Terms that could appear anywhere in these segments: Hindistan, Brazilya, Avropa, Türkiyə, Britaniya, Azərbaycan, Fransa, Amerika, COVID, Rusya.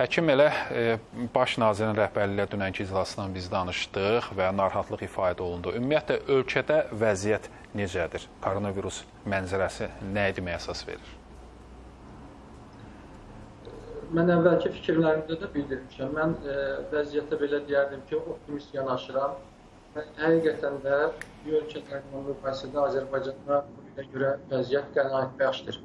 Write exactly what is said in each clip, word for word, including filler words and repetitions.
Həkim elə baş nazirin rəhbərliyi ilə dünənki iclasından biz danışdıq və narahatlıq ifadə olundu. Ümumiyyətlə ölkədə vəziyyət necədir? Koronavirus mənzərəsi nə etməyə əsas verir? Mən əvvəlki fikirlərimdə də bildirmişəm. Mən e, vəziyyətə belə deyərdim ki, optimist yanaşıram. Mən həqiqətən də bir ölkələrlə müqayisədə Azərbaycanda COVID-ə görə vəziyyət qənaətbəxşdir.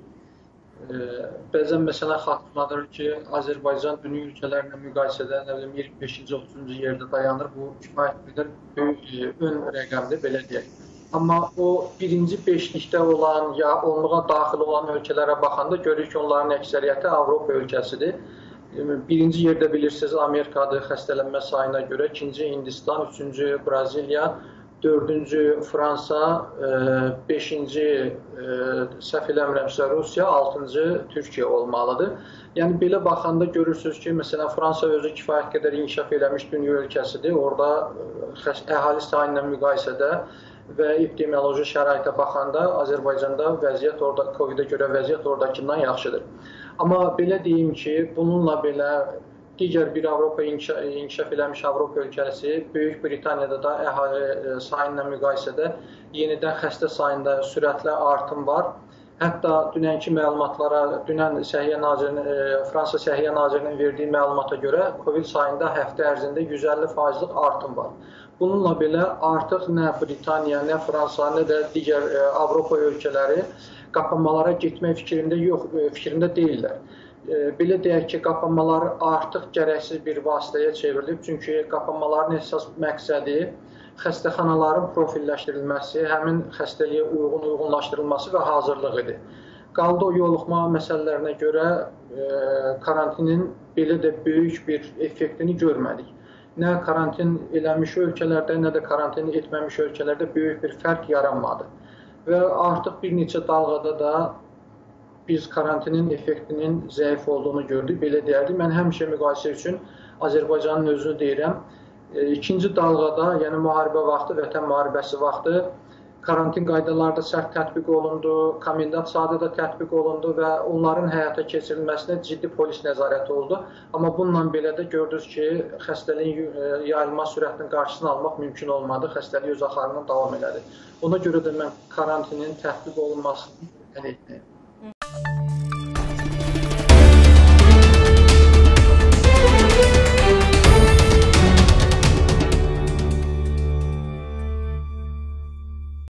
Bəzən məsələ xatırladır ki, Azərbaycan dünya ölkələrlə müqayisədə iyirmi beşinci otuzuncu yerdə dayanır. Bu kifayət qədər ön rəqəmdir, belə deyək. Amma o birinci beşlikdə olan ya onluğa daxil olan ölkələrə baxanda görürük ki, onların əksəriyyəti Avropa ölkəsidir. Birinci yerdə bilirsiniz Amerikadır xəstələnmə sayına görə, ikinci Hindistan, üçüncü Brazilya, dördüncü Fransa, beşinci səhv eləmirəmsə Rusya, altıncı Türkiyə olmalıdır. Yəni belə baxanda görürsünüz ki, məsələn Fransa özü kifayət qədər inkişaf eləmiş dünya ölkəsidir. Orada əhali sayı ilə müqayisədə və epidemioloji şəraitə baxanda Azərbaycanda vəziyyət orada COVID-ə görə vəziyyət oradakından yaxşıdır. Amma belə deyim ki, bununla belə digər bir Avropa inkişaf eləmiş Avropa ölkəsi Böyük Britaniyada da əhali sayına müqayisədə yenidən xəstə sayında sürətlə artım var. Hətta dünənki məlumatlara, dünən Səhiyyə Nazirinin, Fransa Səhiyyə Nazirinin verdiyi məlumata görə COVID sayında həftə ərzində yüz əlli faizlik artım var. Bununla belə artıq nə Britaniya, nə Fransa, nə də digər Avropa ölkələri qapanmalara getmək fikrində yox, fikrində deyillər. Belə deyək ki, qapanmalar artıq gərəksiz bir vasitəyə çevrilib. Çünki qapanmaların əsas məqsədi xəstəxanaların profilləşdirilməsi, həmin xəstəliyə uyğun uyğunlaşdırılması və hazırlıq idi. Qaldı o yoluxma məsələlərinə görə e, karantinin belə də böyük bir effektini görmədik. Nə karantin eləmiş ölkələrdə, nə də karantin etməmiş ölkələrdə böyük bir fərq yaranmadı. Və artıq bir neçə dalğada da biz karantinin effektinin zəif olduğunu gördük, belə deyərdik. Mən həmişə müqayisə üçün Azərbaycanın özünü deyirəm. İkinci dalğada, yəni müharibə vaxtı, vətən müharibəsi vaxtı karantin qaydaları da sərt tətbiq olundu, komendant saatı da tətbiq olundu və onların həyata keçirilməsinə ciddi polis nəzarəti oldu. Amma bununla belə də gördünüz ki, xəstəliyin yayılma sürətinin qarşısını almaq mümkün olmadı, xəstəlik öz axarına davam elədi. Ona görə də mən karantinin tətbiq olunmasını təklif edirəm.